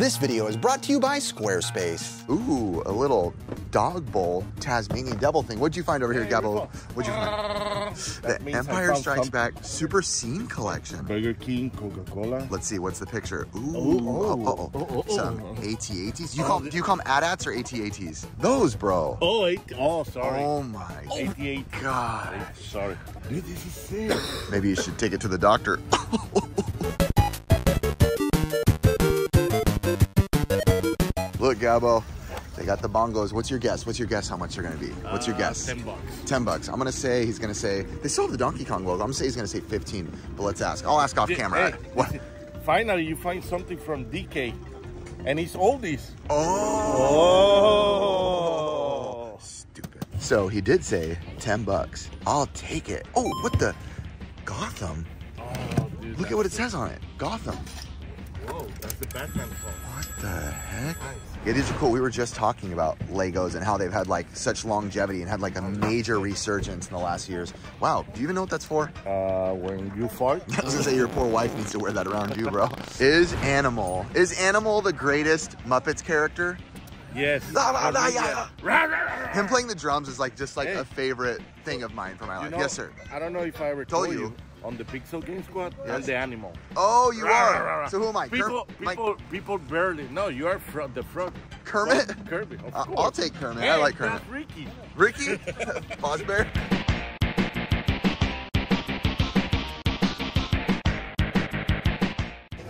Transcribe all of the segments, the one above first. This video is brought to you by Squarespace. Ooh, a little dog bowl Tasmanian devil thing. What'd you find over here, Gabbo? What'd you find? The Empire Strikes Back Super Scene Collection. Burger King, Coca-Cola. Let's see, what's the picture? Ooh, some AT-ATs. Do you call them AT-ATs or AT-ATs? Those, bro. Oh, sorry. Oh my God. Sorry. Dude, this is sick. Maybe you should take it to the doctor. Look, Gabbo, they got the bongos. What's your guess? What's your guess how much they're gonna be? What's your guess? 10 bucks. 10 bucks. I'm gonna say, he's gonna say, they still have the Donkey Kong logo. I'm gonna say he's gonna say 15, but let's ask. I'll ask off camera. Hey, what? Finally, you find something from DK, and he's oldies. Oh. Stupid. So he did say 10 bucks. I'll take it. Oh, what the? Gotham? Oh, dude, look at what it says on it. Gotham. Whoa, that's the Batman phone. What the heck? Nice. Yeah, these are cool. We were just talking about Legos and how they've had like such longevity and had like a major resurgence in the last years. Wow, do you even know what that's for? When you fart? I was gonna say your poor wife needs to wear that around you, bro. Is Animal the greatest Muppets character? Yes. Him playing the drums is like just like a favorite thing of mine for my life. Yes, sir. I don't know if I ever told you. On the Pixel Game Squad, and the Animal. Oh, you are. So who am I? People barely know you are from the front. Kermit? Kermit, of course. I'll take Kermit. Hey, I like Kermit. Ricky. Ricky? Boss Bear?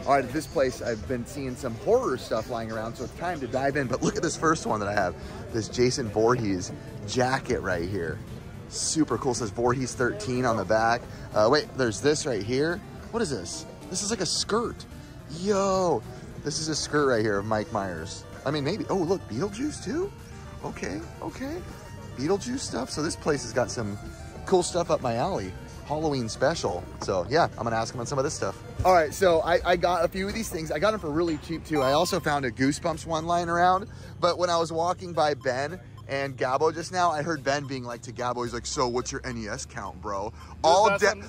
All right, at this place, I've been seeing some horror stuff lying around, so it's time to dive in. But look at this first one that I have. This Jason Voorhees jacket right here. Super cool, it says Voorhees 13 on the back. Wait, there's this right here. What is this? This is like a skirt. Yo, this is a skirt right here of Mike Myers. I mean, maybe, oh look, Beetlejuice too? Okay, okay. Beetlejuice stuff, so this place has got some cool stuff up my alley. Halloween special. So yeah, I'm gonna ask him on some of this stuff. All right, so I got a few of these things. I got them for really cheap too. I also found a Goosebumps one lying around, but when I was walking by Ben and Gabbo just now, I heard Ben being like to Gabbo, he's like, so what's your NES count, bro? All dead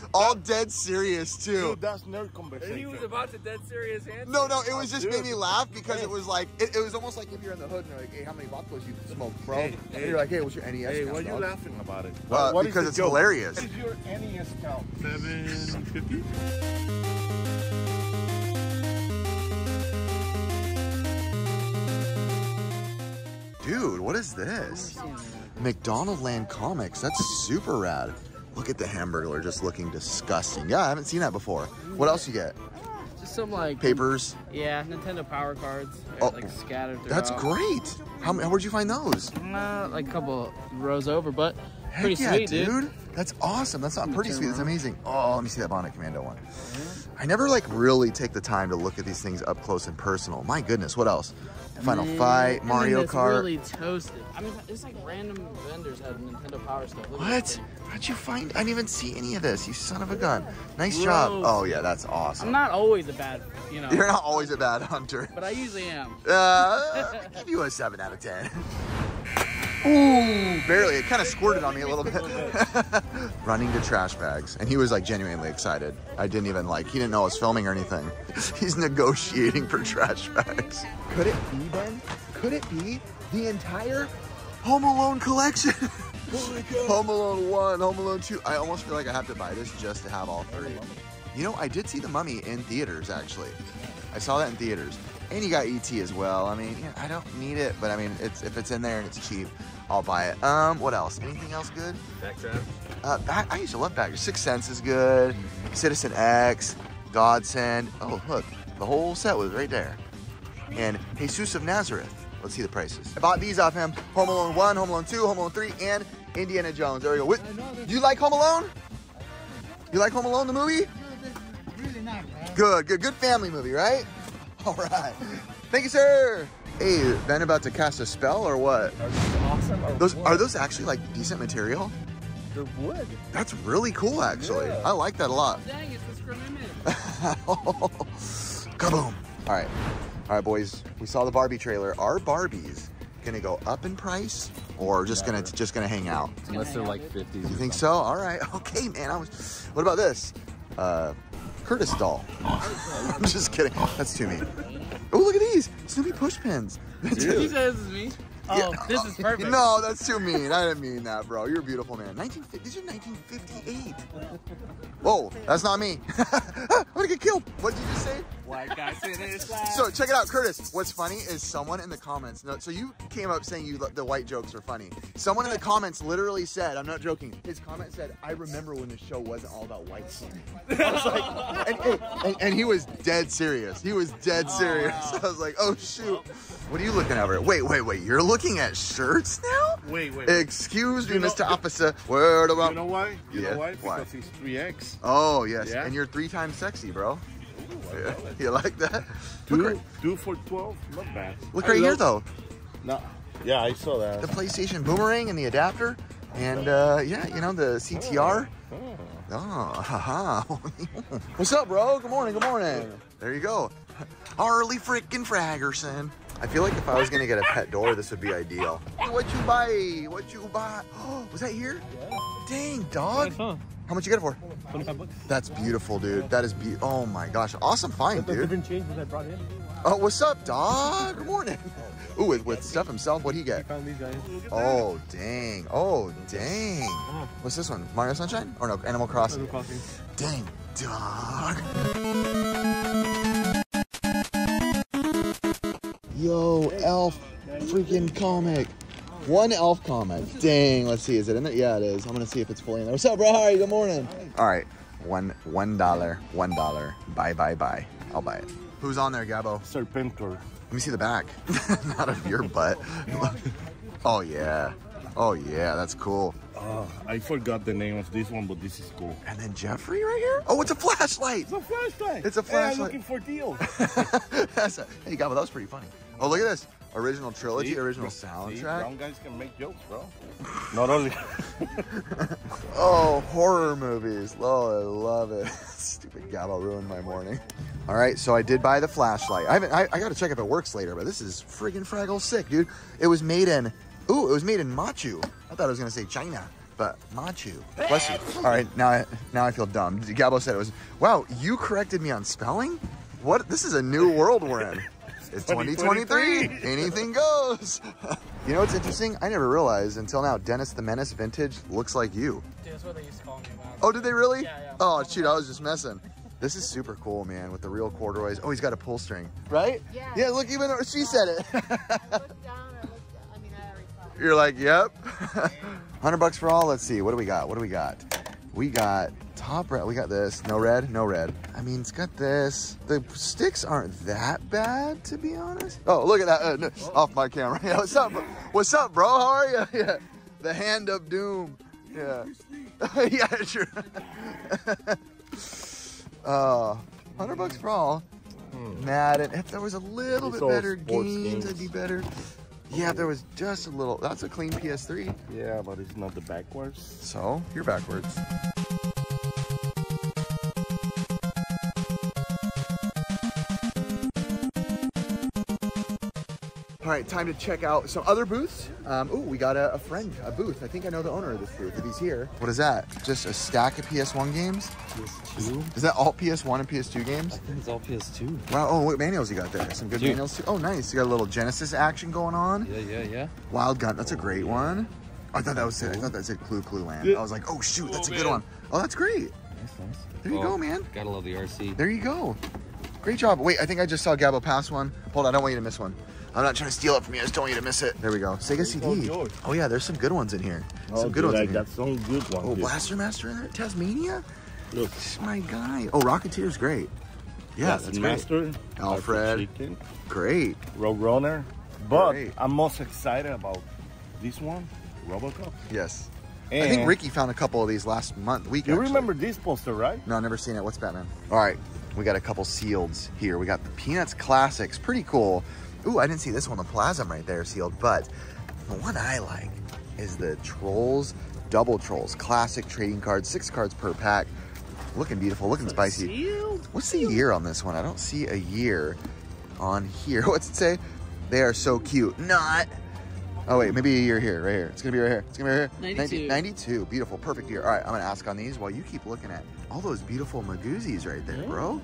serious too. Dude, that's nerd conversation. He was about to dead serious answer. No, no, it was just made me laugh because it was like, it was almost like if you're in the hood and you're like, hey, how many vodkas you smoke, bro? And you're like, hey, what's your NES count, why are you laughing about it? What because it's hilarious. What is your NES count? 750? Dude, what is this? McDonaldland comics, that's super rad. Look at the Hamburglar just looking disgusting. Yeah, I haven't seen that before. What else you get? Just some like... papers? Yeah, Nintendo Power cards. They're like scattered throughout. That's great. Where'd you find those? Like a couple rows over, but pretty sweet, dude. That's awesome. That's not pretty sweet, that's amazing. Oh, let me see that Bonnet Commando one. I never like really take the time to look at these things up close and personal. My goodness, what else? Final Fight, Mario Kart. Really toasted. I mean, it's like random vendors had Nintendo Power stuff. Look what? How'd you find? I didn't even see any of this. You son of a gun. Nice job. Oh yeah, that's awesome. I'm not always a bad, you know. You're not always a bad hunter. But I usually am. I'll give you a 7 out of 10. Ooh, barely. It kind of squirted on me a little bit. Running to trash bags. And he was like genuinely excited. I didn't even like, he didn't know I was filming or anything. He's negotiating for trash bags. Could it be, Ben? Could it be the entire Home Alone collection? Home Alone 1, Home Alone 2. I almost feel like I have to buy this just to have all three. You know, I did see The Mummy in theaters, actually. I saw that in theaters. And you got ET as well. I mean, I don't need it, but I mean, it's if it's in there and it's cheap, I'll buy it. What else? Anything else good? Backdraft. I used to love Backdraft. Sixth Sense is good. Citizen X, Godsend. Oh, look, the whole set was right there. And Jesus of Nazareth. Let's see the prices. I bought these off him. Home Alone 1, Home Alone 2, Home Alone 3, and Indiana Jones. There we go. Do you like Home Alone? You like Home Alone, the movie? Really not, man. Good, good, good family movie, right? All right. Thank you, sir. Hey, Ben about to cast a spell or what? Are those awesome or those, are those actually like decent material? They're wood. That's really cool, actually. Yeah. I like that a lot. Dang, it's discriminating. Kaboom. All right. All right, boys, we saw the Barbie trailer. Are Barbies gonna go up in price or just gonna hang out? Unless they're like 50s. You think so? All right. Okay, man. What about this? Curtis doll. I'm just kidding. That's too mean. Oh, look at these. It's pushpins. He says it's me. Oh, yeah. This is perfect. No, that's too mean. I didn't mean that, bro. You're a beautiful man. These are 1958. Whoa, that's not me. I'm gonna get killed. What did you just say? White guy finished last. So check it out, Curtis. What's funny is someone in the comments. No, so you came up saying the white jokes are funny. Someone in the comments literally said, I'm not joking. His comment said, "I remember when the show wasn't all about whites." I was like, and he was dead serious. He was dead serious. Oh, wow. I was like, oh shoot. What are you looking over at? Wait. You're looking at shirts now? Wait. Excuse me, Mr. Officer. Word about. You know why? You know why? Because he's 3X. Oh, yes. Yeah. And you're 3 times sexy, bro. Ooh, yeah. You like that? 2 for $12? Not bad. Look right here, though. No. Yeah, I saw that. The PlayStation Boomerang and the adapter. And, yeah, you know, the CTR. Oh, haha. What's up, bro? Good morning, good morning. Yeah. There you go. Harley frickin' Fraggerson. I feel like if I was gonna get a pet door, this would be ideal. What you buy? What you buy? Oh, was that here? Yeah. Dang, dog. Yeah, how much you get it for? 25 bucks. That's beautiful, dude. That is beautiful. Oh my gosh. Awesome find, dude. Didn't change what I brought in. Oh, what's up, dog? Good morning. Ooh, with Steph himself, what'd he get? He found these guys. Oh, dang. Oh, dang. What's this one? Mario Sunshine? Or no, Animal Crossing. Animal Crossing. Dang, dog. Yo, elf freaking comic. One elf comic. Dang, let's see. Is it in there? Yeah, it is. I'm going to see if it's fully in there. What's up, bro? How are you? Good morning. All right. $1. Bye. I'll buy it. Who's on there, Gabo? Serpentor. Let me see the back. Not of your butt. Oh, yeah. Oh, yeah. That's cool. I forgot the name of this one, but this is cool. And then Jeffrey right here? Oh, it's a flashlight. It's a flashlight. It's a flashlight. Yeah, looking for deals. Hey, Gabo, that was pretty funny. Oh, look at this. Original trilogy, original soundtrack. See, brown guys can make jokes, bro. Not only. Oh, horror movies. Oh, I love it. Stupid Gabo ruined my morning. All right, so I did buy the flashlight. I got to check if it works later, but this is friggin' Fraggle sick, dude. It was made in, ooh, it was made in Machu. I thought I was going to say China, but Machu. Bless you. All right, now I feel dumb. Gabo said it was, wow, you corrected me on spelling? What? This is a new world we're in. It's 2023. Anything goes. You know what's interesting? I never realized until now Dennis the Menace Vintage looks like you. Dude, that's what they used to call me. Oh, did they really? Yeah. Oh, shoot. I was just messing. This is super cool, man, with the real corduroys. Oh, he's got a pull string. Right? Yeah. Yeah, look, even she said it. I looked down. I mean, I already saw it. You're like, yep. $100 for all. Let's see. What do we got? We got top red. We got this. No red. I mean, it's got this. The sticks aren't that bad, to be honest. Oh, look at that. No, off my camera. Yeah, what's up? What's up, bro? How are you? Yeah. The hand of doom. Yeah. Yeah, sure. $100 for all. Madden. If there was a little bit better games, it'd be better. Yeah, there was just a little. That's a clean PS3. Yeah, but it's not the backwards. So, you're backwards. All right, time to check out some other booths. Ooh, we got a booth. I think I know the owner of this booth, if he's here. What is that? Just a stack of PS1 games? PS2. Is that all PS1 and PS2 games? I think it's all PS2. Wow, oh, what manuals you got there? Some good manuals too? Oh, nice. You got a little Genesis action going on. Yeah. Wild Gun, that's a great one. I thought that was it. I thought that said Clue Clue Land. Yeah. I was like, oh shoot, that's a good one. Oh, that's great. Nice. There you go, man. Gotta love the RC. There you go. Great job. Wait, I think I just saw Gabo pass one. Hold on, I don't want you to miss one. I'm not trying to steal it from you. I just don't want you to miss it. There we go. Sega CD. Oh, yeah. There's some good ones in here. Oh, some good ones in here. That's some good ones. Oh, Blaster Master in there? Tasmania? Look. This is my guy. Oh, Rocketeer's great. Yeah, that's great. Master. Alfred. Great. Roadrunner. But great. I'm most excited about this one, Robocop. Yes. And I think Ricky found a couple of these last week. You remember this poster, right? No, I've never seen it. What's Batman? All right. We got a couple sealeds here. We got the Peanuts Classics. Pretty cool. Ooh, I didn't see this one. The Plasm right there sealed. But the one I like is the Trolls, Double Trolls. Classic trading cards. 6 cards per pack. Looking beautiful. Looking spicy. Sealed. What's the year on this one? I don't see a year on here. What's it say? They are so cute. Not. Oh, wait. Maybe a year here. Right here. It's going to be right here. It's going to be right here. 92. Beautiful. Perfect year. All right. I'm going to ask on these while you keep looking at all those beautiful Magoozies right there, bro.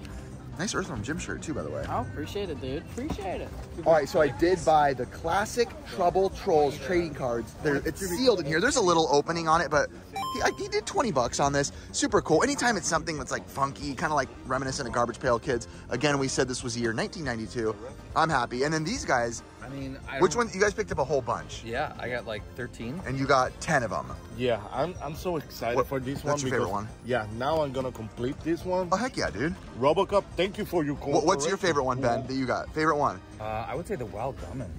Nice Earthworm Jim shirt too, by the way. I appreciate it, dude. Appreciate it. All right, so I did buy the classic Trouble Trolls trading cards. It's sealed in here. There's a little opening on it, but he did 20 bucks on this. Super cool. Anytime it's something that's like funky, kind of like reminiscent of Garbage Pail Kids. Again, we said this was the year 1992. I'm happy. And then these guys, I mean, which one? You guys picked up a whole bunch. Yeah, I got like 13. And you got 10 of them. Yeah, I'm so excited for this one. That's your favorite one? Yeah, now I'm going to complete this one. Oh, heck yeah, dude. Robocop, thank you for your call. What's your favorite one, Ben, that you got? Favorite one? I would say the Wild Gunman.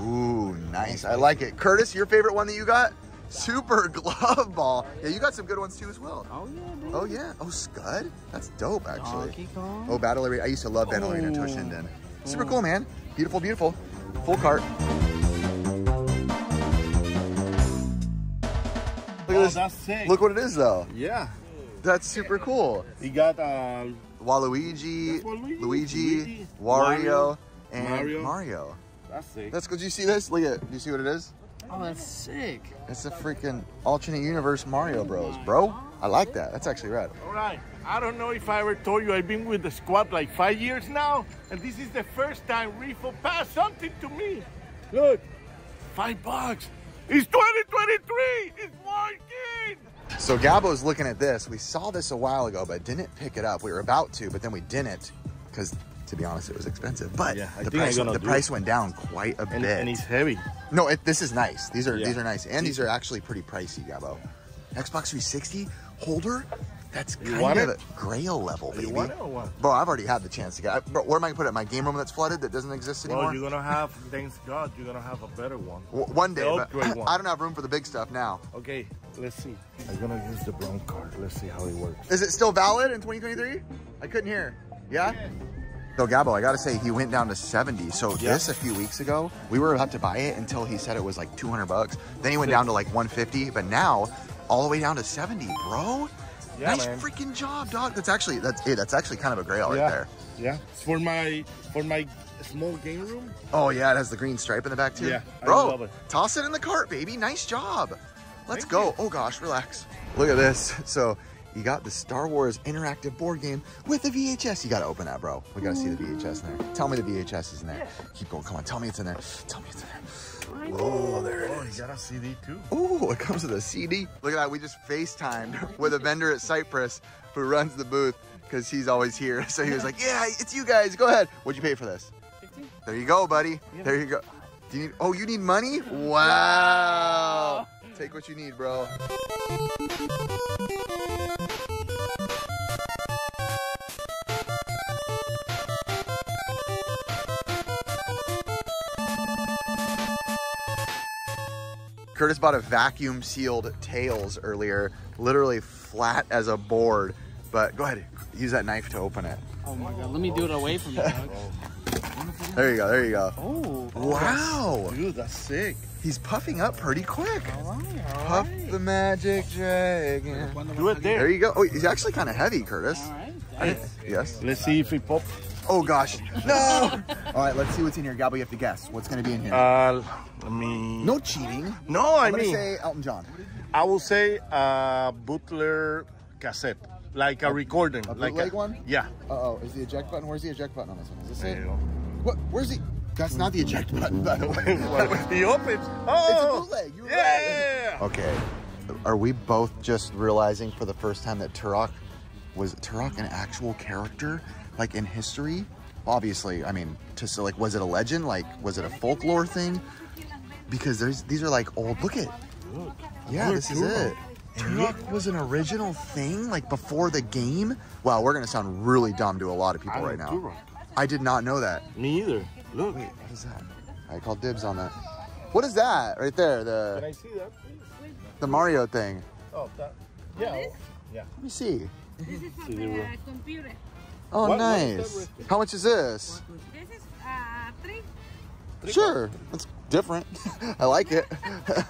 Ooh, nice. I like it. Curtis, your favorite one that you got? Super Glove Ball. Yeah, you got some good ones too as well. Oh yeah, dude. Oh yeah. Oh, Scud. That's dope, actually. Donkey Kong. Oh, Battle Arena. I used to love Battle Arena and Toshinden. Super cool, man. Beautiful, beautiful. Full cart. Look at this. That's sick. Look what it is, though. Yeah. That's super cool. You got Waluigi, Luigi, Wario, and Mario. That's sick. That's good. Do you see this? Look at it. Do you see what it is? Oh, that's sick. It's a freaking alternate universe Mario Bros, bro. I like that. That's actually rad. All right. I don't know if I ever told you I've been with the squad like 5 years now, and this is the first time Riffo passed something to me. Look, $5. It's 2023. It's working. So Gabbo's looking at this. We saw this a while ago, but didn't pick it up. We were about to, but then we didn't because, to be honest, it was expensive, but yeah, the price went down quite a bit. And it's heavy. No, this is nice. These are nice, and these are actually pretty pricey, Gabbo. Xbox 360 holder. That's kind of a grail level, baby. You want it or what? Bro, I've already had the chance to get it. Bro, where am I going to put it? My game room that's flooded that doesn't exist anymore? Well, you're going to have, thanks God, you're going to have a better one. One day, but I don't have room for the big stuff now. Okay, let's see. I'm going to use the brown card. Let's see how it works. Is it still valid in 2023? I couldn't hear. Yeah? Yes. So Gabbo, I gotta say, he went down to 70. So this a few weeks ago, we were about to buy it until he said it was like 200 bucks. Then he went down to like 150, but now all the way down to 70, bro. Yeah, nice freaking job, dog. That's actually kind of a grail right there. Yeah, for my small game room. Oh yeah, it has the green stripe in the back too. Yeah, bro, I love it. Toss it in the cart, baby. Nice job. Let's go. Oh gosh, relax. Look at this. So you got the Star Wars interactive board game with the VHS. You got to open that, bro. We got to see the VHS in there. Tell me the VHS is in there. Keep going. Come on. Tell me it's in there. Tell me it's in there. Whoa, there it is. Oh, you got a CD too. Oh, it comes with a CD. Look at that. We just FaceTimed with a vendor at Cypress who runs the booth because he's always here. So he was like, yeah, it's you guys. Go ahead. What'd you pay for this? 15. There you go, buddy. There you go. Do you need, oh, you need money? Wow. Take what you need, bro. Curtis bought a vacuum sealed Tails earlier, literally flat as a board, but go ahead, use that knife to open it. Oh my God, let me do it away from you, dog. There you go, there you go. Oh, wow. Dude, that's sick. He's puffing up pretty quick. All right. Puff the magic dragon. Do it there. There you go. Oh, he's actually kind of heavy, Curtis. All right. Yes. Let's see if he pops. Oh, gosh. No. All right, let's see what's in here. Gabbo, you have to guess. What's going to be in here? Let me... No cheating. No, I mean... I'm going to say Elton John. I will say Butler cassette. Like a recording. A bootleg like one? Yeah. Uh-oh. Is the eject button? Where's the eject button on this one? Is this it? What? Where's the... That's not the eject button, by the way. He opens. Oh, it's a bootleg. Yeah. Right. Okay. Are we both just realizing for the first time that was Turok an actual character, like in history? Obviously, I mean, was it a legend? Like, was it a folklore thing? Because these are like old. Look at. Yeah, this is it. Turok was an original thing, like before the game. Wow, we're gonna sound really dumb to a lot of people right now. I did not know that. Me either. Look. Wait, what is that? I called dibs on that. What is that right there? Can I see that? The Mario thing. Oh, that. Yeah. Yeah. Let me see. This is from the computer. Oh, what? Nice. How much is this? This is $3. Sure. That's different. I like it. Pretty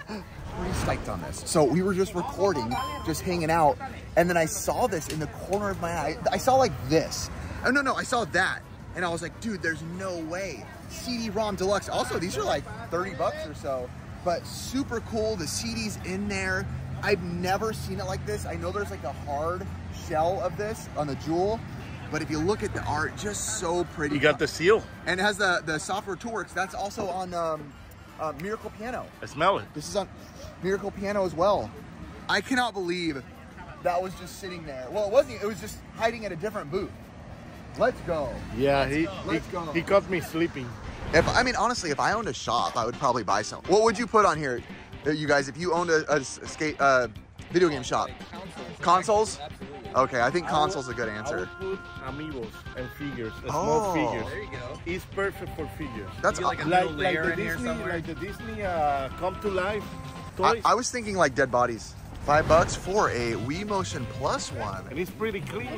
psyched on this. So we were just recording, just hanging out, and then I saw this in the corner of my eye. I saw like this. Oh, no, I saw that. And I was like, dude, there's no way. CD-ROM Deluxe. Also, these are like 30 bucks or so, but super cool. The CD's in there. I've never seen it like this. I know there's like a hard shell of this on the Jewel, But if you look at the art, just so pretty. You got the seal. And it has the software Toolworks. That's also on Miracle Piano. I smell it. This is on Miracle Piano as well. I cannot believe that was just sitting there. Well, it wasn't. It was just hiding at a different booth. Let's go. Yeah, Let's go. He caught me sleeping. I mean, honestly, if I owned a shop, I would probably buy some. What would you put on here, you guys, if you owned a video game shop? Consoles? Absolutely. Okay, I think consoles is a good answer. I would put amiibos and figures, small figures. There you go. It's perfect for figures. That's like the Disney come to life toys. I was thinking like Dead Bodies. $5 for a Wii Motion Plus one. And it's pretty clean.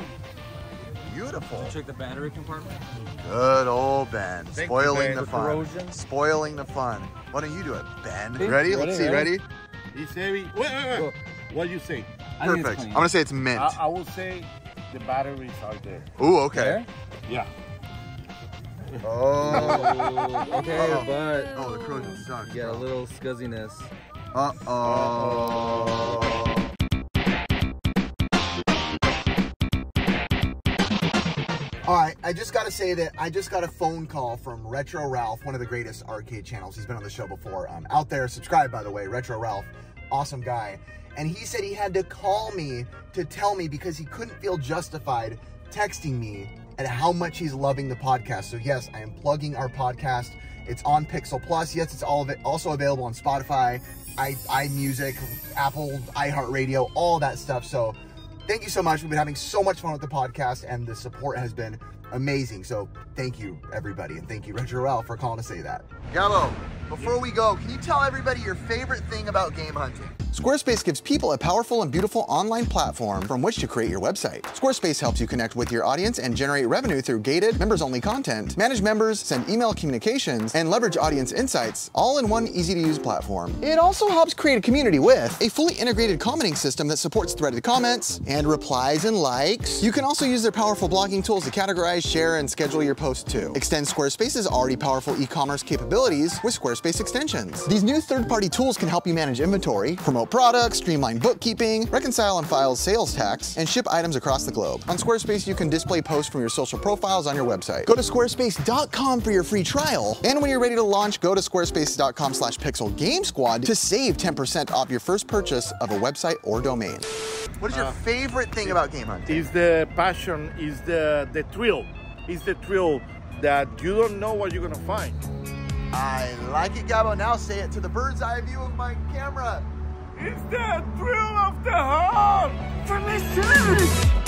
Beautiful. Check the battery compartment. Good old Ben. Spoiling the fun. Corrosion. Spoiling the fun. Why don't you do it, Ben? Ready? Let's see. Ready? He's heavy. Wait. What do you say? Perfect. I'm going to say it's mint. I will say the batteries are there. Ooh, okay. There? Yeah. Oh. Okay, but. Oh, the corrosion sucks. Yeah, a little scuzziness. Uh-oh. All right, I just gotta say that I just got a phone call from Retro Ralph, one of the greatest arcade channels. He's been on the show before. Out there, subscribe, by the way, Retro Ralph, awesome guy. And he said he had to call me to tell me because he couldn't feel justified texting me at how much he's loving the podcast. So yes, I am plugging our podcast. It's on Pixel Plus. Yes, it's all of it also available on Spotify, iMusic, Apple, iHeartRadio, all that stuff. So thank you so much. We've been having so much fun with the podcast, and the support has been amazing. So thank you, everybody, and thank you, Retro Ralph, for calling to say that. Gallo, before we go, can you tell everybody your favorite thing about game hunting? Squarespace gives people a powerful and beautiful online platform from which to create your website. Squarespace helps you connect with your audience and generate revenue through gated, members-only content, manage members, send email communications, and leverage audience insights, all in one easy-to-use platform. It also helps create a community with a fully integrated commenting system that supports threaded comments and replies and likes. You can also use their powerful blogging tools to categorize, share, and schedule your posts too. Extend Squarespace's already powerful e-commerce capabilities with Squarespace extensions. These new third-party tools can help you manage inventory, promote products, streamline bookkeeping, reconcile and file sales tax, and ship items across the globe. On Squarespace, you can display posts from your social profiles on your website. Go to squarespace.com for your free trial. And when you're ready to launch, go to squarespace.com/pixelgamesquad to save 10% off your first purchase of a website or domain. What is your favorite thing about game hunting? Is the passion, is the thrill. Is the thrill that you don't know what you're gonna find. I like it, Gabo. Now say it to the bird's eye view of my camera. It's the thrill of the heart!